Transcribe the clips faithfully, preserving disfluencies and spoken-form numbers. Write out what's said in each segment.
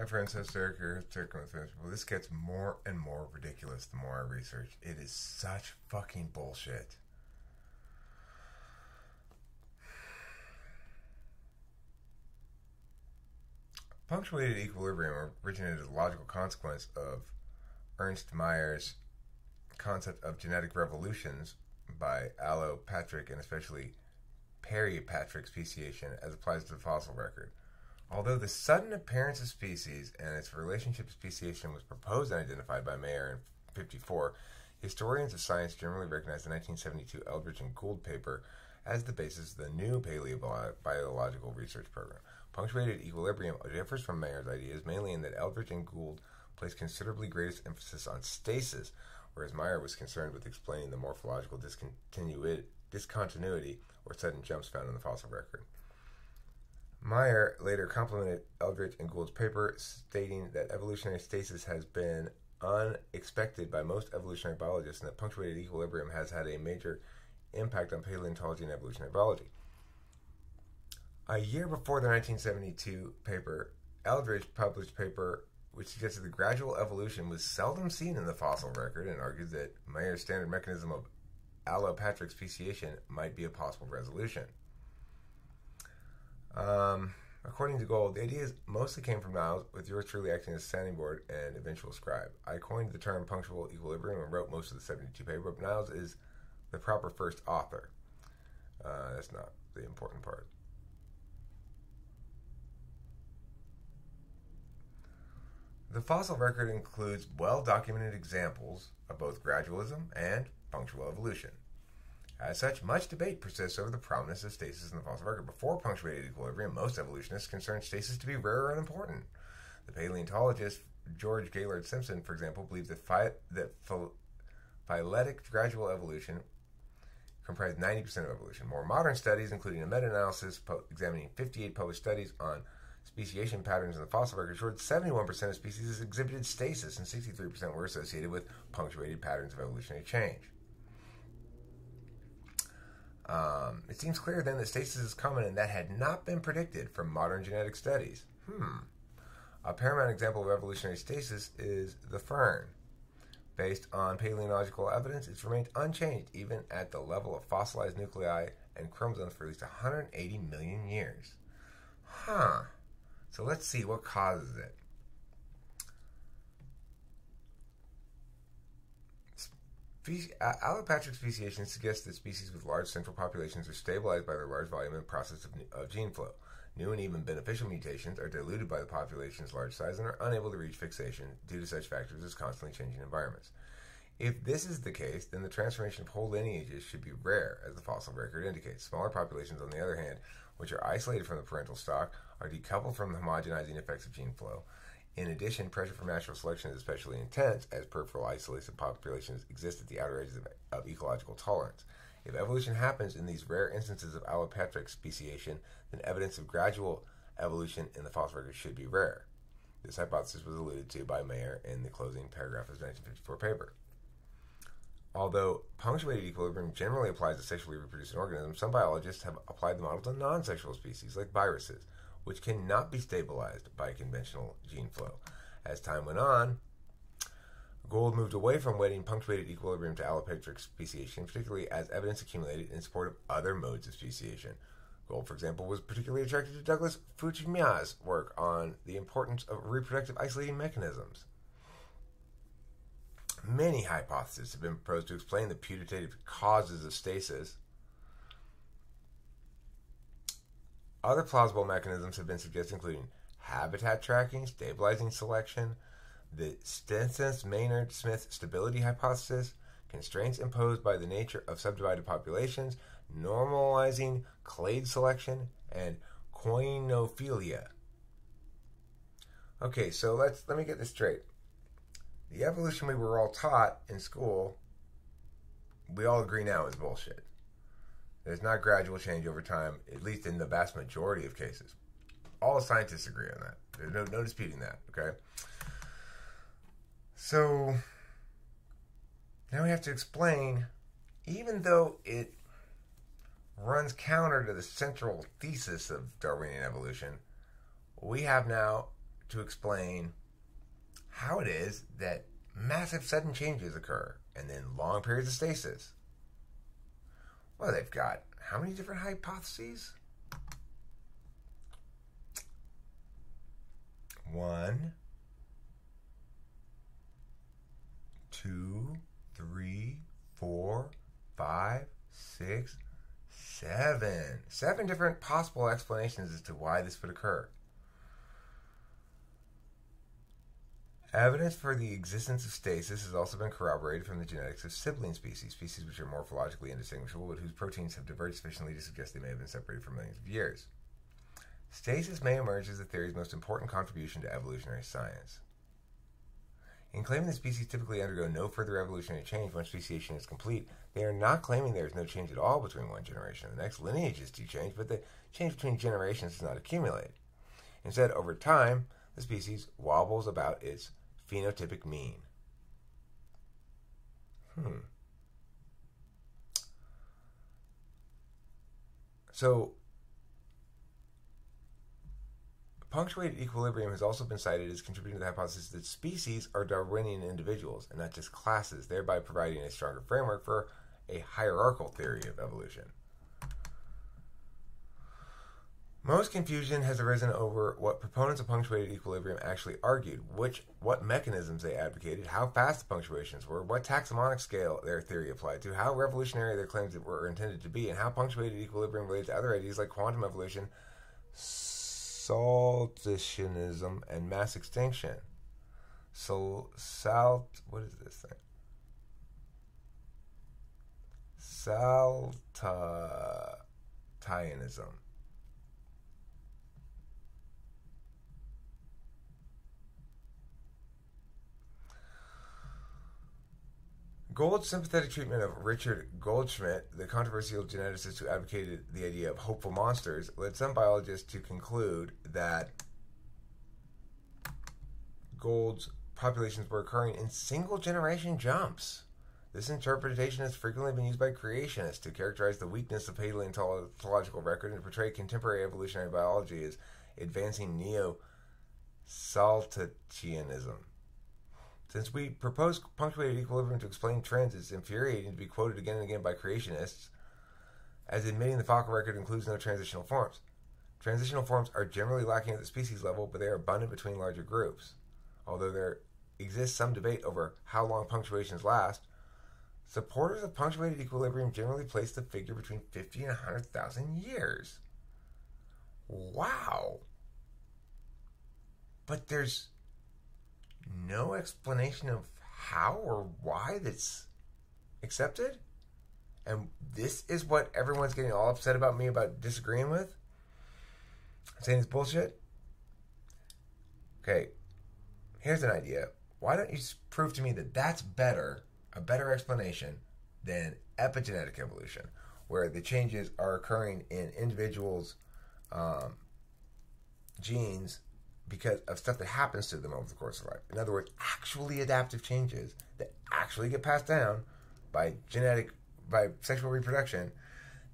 My friend says to her, well, this gets more and more ridiculous the more I research. It is such fucking bullshit. Punctuated equilibrium originated as a logical consequence of Ernst Mayr's concept of genetic revolutions by Allopatrick and especially Peripatrick speciation as applies to the fossil record. Although the sudden appearance of species and its relationship to speciation was proposed and identified by Mayer in fifty-four, historians of science generally recognized the nineteen seventy-two Eldredge and Gould paper as the basis of the new paleobiological research program. Punctuated equilibrium differs from Mayer's ideas mainly in that Eldredge and Gould placed considerably greatest emphasis on stasis, whereas Mayer was concerned with explaining the morphological discontinu- discontinuity or sudden jumps found in the fossil record. Mayer later complimented Eldredge and Gould's paper, stating that evolutionary stasis has been unexpected by most evolutionary biologists and that punctuated equilibrium has had a major impact on paleontology and evolutionary biology. A year before the nineteen seventy-two paper, Eldredge published a paper which suggested the gradual evolution was seldom seen in the fossil record and argued that Mayer's standard mechanism of allopatric speciation might be a possible resolution. Um, according to Gould, the ideas mostly came from Niles, with yours truly acting as sounding board and eventual scribe. I coined the term punctual equilibrium and wrote most of the seventy-two paper, but Niles is the proper first author. Uh, that's not the important part. The fossil record includes well-documented examples of both gradualism and punctual evolution. As such, much debate persists over the prominence of stasis in the fossil record. Before punctuated equilibrium, most evolutionists considered stasis to be rare or unimportant. The paleontologist George Gaylord Simpson, for example, believed that, phy- that phy- phyletic gradual evolution comprised ninety percent of evolution. More modern studies, including a meta-analysis po- examining fifty-eight published studies on speciation patterns in the fossil record, showed seventy-one percent of species exhibited stasis and sixty-three percent were associated with punctuated patterns of evolutionary change. Um, it seems clear then that stasis is common and that had not been predicted from modern genetic studies. Hmm. A paramount example of evolutionary stasis is the fern. Based on paleontological evidence, it's remained unchanged even at the level of fossilized nuclei and chromosomes for at least one hundred eighty million years. Huh. So let's see what causes it. Speci- allopatric speciation suggests that species with large central populations are stabilized by their large volume and process of, of gene flow. New and even beneficial mutations are diluted by the population's large size and are unable to reach fixation due to such factors as constantly changing environments. If this is the case, then the transformation of whole lineages should be rare, as the fossil record indicates. Smaller populations, on the other hand, which are isolated from the parental stock, are decoupled from the homogenizing effects of gene flow. In addition, pressure from natural selection is especially intense as peripheral isolation populations exist at the outer edges of, of ecological tolerance. If evolution happens in these rare instances of allopatric speciation, then evidence of gradual evolution in the fossil record should be rare. This hypothesis was alluded to by Mayer in the closing paragraph of his nineteen fifty-four paper. Although punctuated equilibrium generally applies to sexually reproducing organisms, some biologists have applied the model to non-sexual species, like viruses, which cannot be stabilized by conventional gene flow. As time went on, Gould moved away from weighting punctuated equilibrium to allopatric speciation, particularly as evidence accumulated in support of other modes of speciation. Gould, for example, was particularly attracted to Douglas Futuyma's work on the importance of reproductive isolating mechanisms. Many hypotheses have been proposed to explain the putative causes of stasis. Other plausible mechanisms have been suggested, including habitat tracking, stabilizing selection, the Maynard Smith stability hypothesis, constraints imposed by the nature of subdivided populations, normalizing clade selection, and coinophilia. Okay, so let's let me get this straight. The evolution we were all taught in school, we all agree now is bullshit. There's not gradual change over time, at least in the vast majority of cases. All scientists agree on that. There's no, no disputing that, okay? So, now we have to explain, even though it runs counter to the central thesis of Darwinian evolution, we have now to explain how it is that massive sudden changes occur and then long periods of stasis. Well, they've got how many different hypotheses? One, two, three, four, five, six, seven. Seven different possible explanations as to why this would occur. Evidence for the existence of stasis has also been corroborated from the genetics of sibling species, species which are morphologically indistinguishable but whose proteins have diverged sufficiently to suggest they may have been separated for millions of years. Stasis may emerge as the theory's most important contribution to evolutionary science. In claiming that species typically undergo no further evolutionary change once speciation is complete, they are not claiming there is no change at all between one generation and the next. Lineages do change, but the change between generations does not accumulate. Instead, over time, the species wobbles about its phenotypic mean. Hmm. So, punctuated equilibrium has also been cited as contributing to the hypothesis that species are Darwinian individuals and not just classes, thereby providing a stronger framework for a hierarchical theory of evolution. Most confusion has arisen over what proponents of punctuated equilibrium actually argued, which, what mechanisms they advocated, how fast the punctuations were, what taxonomic scale their theory applied to, how revolutionary their claims were intended to be, and how punctuated equilibrium relates to other ideas like quantum evolution, saltationism, and mass extinction. So, salt, what is this thing? Saltationism. Gould's sympathetic treatment of Richard Goldschmidt, the controversial geneticist who advocated the idea of hopeful monsters, led some biologists to conclude that Gould's populations were occurring in single-generation jumps. This interpretation has frequently been used by creationists to characterize the weakness of paleontological record and to portray contemporary evolutionary biology as advancing neo-saltationism. Since we propose punctuated equilibrium to explain trends, it's infuriating to be quoted again and again by creationists as admitting the fossil record includes no transitional forms. Transitional forms are generally lacking at the species level, but they are abundant between larger groups. Although there exists some debate over how long punctuations last, supporters of punctuated equilibrium generally place the figure between fifty and one hundred thousand years. Wow! But there's no explanation of how or why that's accepted? And this is what everyone's getting all upset about me about disagreeing with? Saying it's bullshit? Okay, here's an idea. Why don't you prove to me that that's better, a better explanation than epigenetic evolution, where the changes are occurring in individuals' um, genes because of stuff that happens to them over the course of life. In other words, actually adaptive changes that actually get passed down by genetic, by sexual reproduction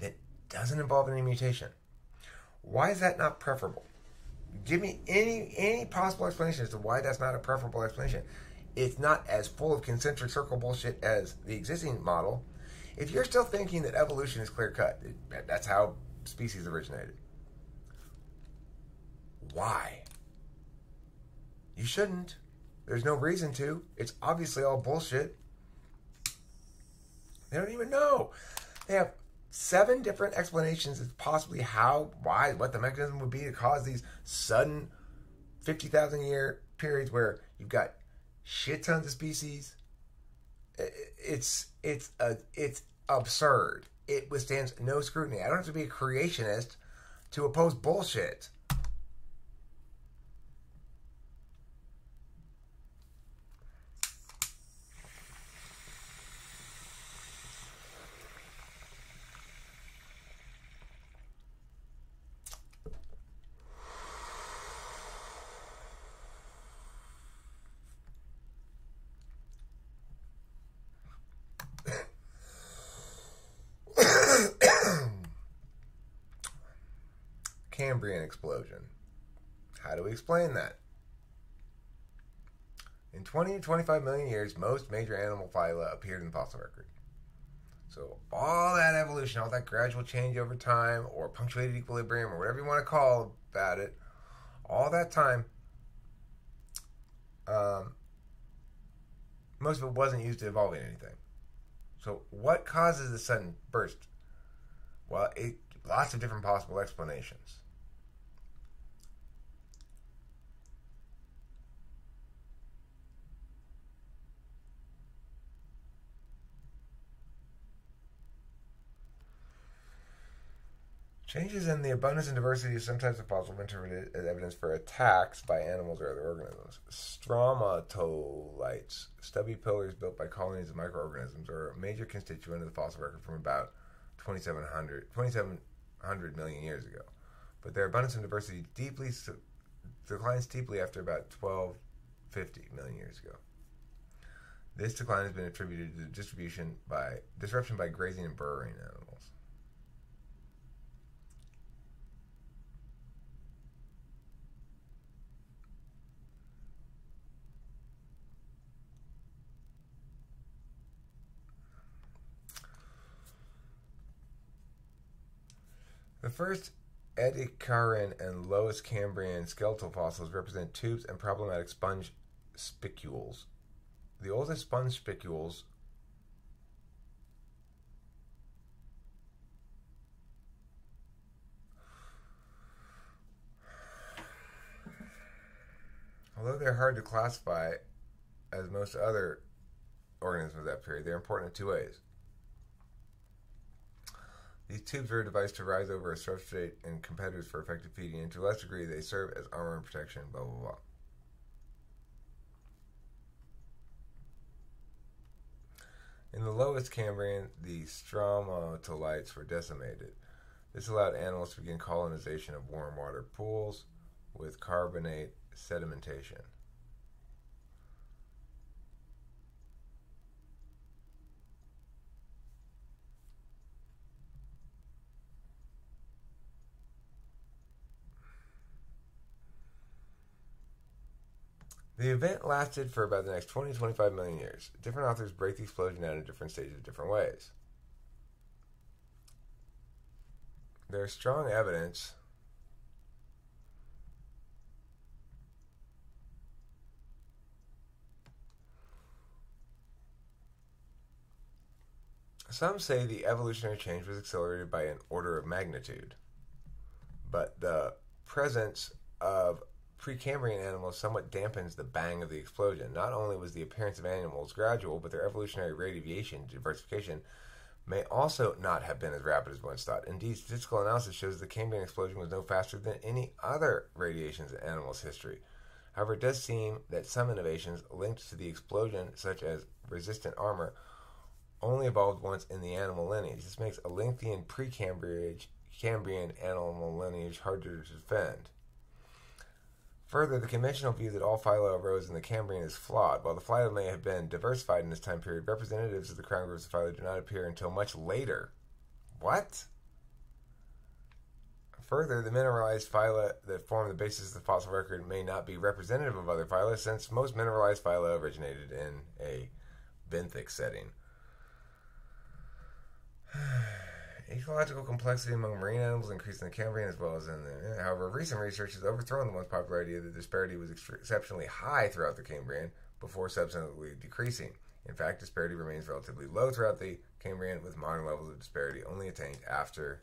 that doesn't involve any mutation. Why is that not preferable? Give me any any possible explanation as to why that's not a preferable explanation. It's not as full of concentric circle bullshit as the existing model. If you're still thinking that evolution is clear-cut, that's how species originated. Why? You shouldn't. There's no reason to. It's obviously all bullshit. They don't even know. They have seven different explanations as possibly how, why, what the mechanism would be to cause these sudden fifty thousand year periods where you've got shit tons of species. It's it's uh, it's absurd. It withstands no scrutiny. I don't have to be a creationist to oppose bullshit. Cambrien Explosion. How do we explain that? In twenty to twenty-five million years, most major animal phyla appeared in the fossil record. So all that evolution, all that gradual change over time, or punctuated equilibrium, or whatever you want to call about it, all that time, um, most of it wasn't used to evolving anything. So what causes the sudden burst? Well, it, lots of different possible explanations. Changes in the abundance and diversity is sometimes possible interpreted as evidence for attacks by animals or other organisms. Stromatolites, stubby pillars built by colonies of microorganisms, are a major constituent of the fossil record from about twenty-seven hundred million years ago. But their abundance and diversity deeply declines steeply after about twelve fifty million years ago. This decline has been attributed to distribution by disruption by grazing and burrowing animals. The first Ediacaran and lowest Cambrian skeletal fossils represent tubes and problematic sponge spicules. The oldest sponge spicules although they're hard to classify as most other organisms of that period, they're important in two ways. These tubes are a device to rise over a substrate and competitors for effective feeding, and to a lesser degree, they serve as armor and protection, blah, blah, blah. In the lowest Cambrian, the stromatolites were decimated. This allowed animals to begin colonization of warm water pools with carbonate sedimentation. The event lasted for about the next twenty to twenty-five million years. Different authors break the explosion down in different stages in different ways. There's strong evidence some say the evolutionary change was accelerated by an order of magnitude, but the presence of Precambrian animals somewhat dampens the bang of the explosion. Not only was the appearance of animals gradual, but their evolutionary radiation diversification may also not have been as rapid as once thought. Indeed, statistical analysis shows the Cambrian explosion was no faster than any other radiations in animals' history. However, it does seem that some innovations linked to the explosion, such as resistant armor, only evolved once in the animal lineage. This makes a lengthy and Precambrian animal lineage harder to defend. Further, the conventional view that all phyla arose in the Cambrian is flawed. While the phyla may have been diversified in this time period, representatives of the crown groups of phyla do not appear until much later. What? Further, the mineralized phyla that form the basis of the fossil record may not be representative of other phyla, since most mineralized phyla originated in a benthic setting. Ecological complexity among marine animals increased in the Cambrian as well as in the... However, recent research has overthrown the once popular idea that the disparity was exceptionally high throughout the Cambrian before subsequently decreasing. In fact, disparity remains relatively low throughout the Cambrian, with modern levels of disparity only attained after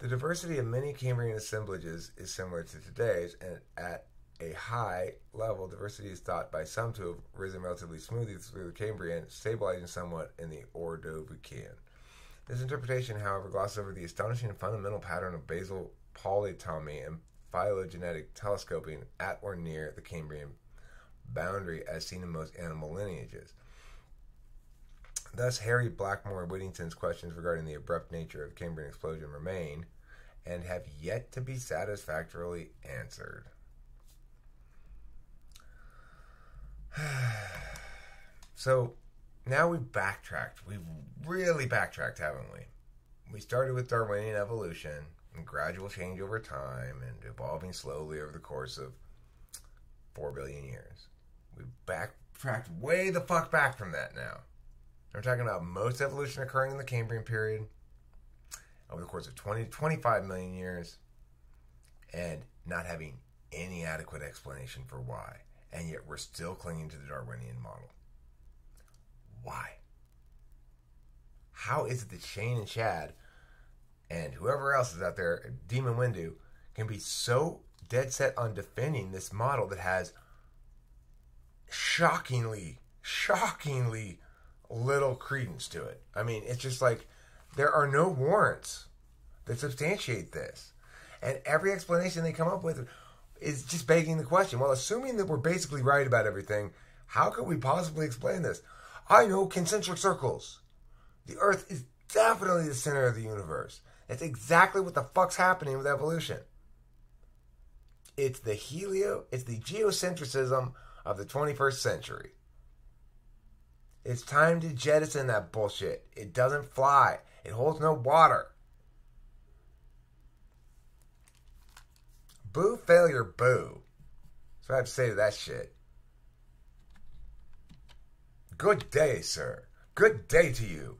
the diversity of many Cambrian assemblages is similar to today's, and at a high level, diversity is thought by some to have risen relatively smoothly through the Cambrian, stabilizing somewhat in the Ordovician. This interpretation, however, glosses over the astonishing and fundamental pattern of basal polytomy and phylogenetic telescoping at or near the Cambrian boundary as seen in most animal lineages. Thus, Harry Blackmore Whittington's questions regarding the abrupt nature of the Cambrian explosion remain and have yet to be satisfactorily answered. So, Now we've backtracked. We've really backtracked, haven't we? We started with Darwinian evolution and gradual change over time and evolving slowly over the course of four billion years. We've backtracked way the fuck back from that now. We're talking about most evolution occurring in the Cambrian period over the course of twenty to twenty-five million years and not having any adequate explanation for why. And yet we're still clinging to the Darwinian model. Why? How is it that Shane and Chad and whoever else is out there, Demon Windu, can be so dead set on defending this model that has shockingly, shockingly little credence to it? I mean, it's just like there are no warrants that substantiate this. And every explanation they come up with is just begging the question, well, assuming that we're basically right about everything, how could we possibly explain this? I know concentric circles. The Earth is definitely the center of the universe. That's exactly what the fuck's happening with evolution. It's the helio, it's the geocentricism of the twenty-first century. It's time to jettison that bullshit. It doesn't fly. It holds no water. Boo, failure, boo. That's what I have to say to that shit. Good day, sir. Good day to you.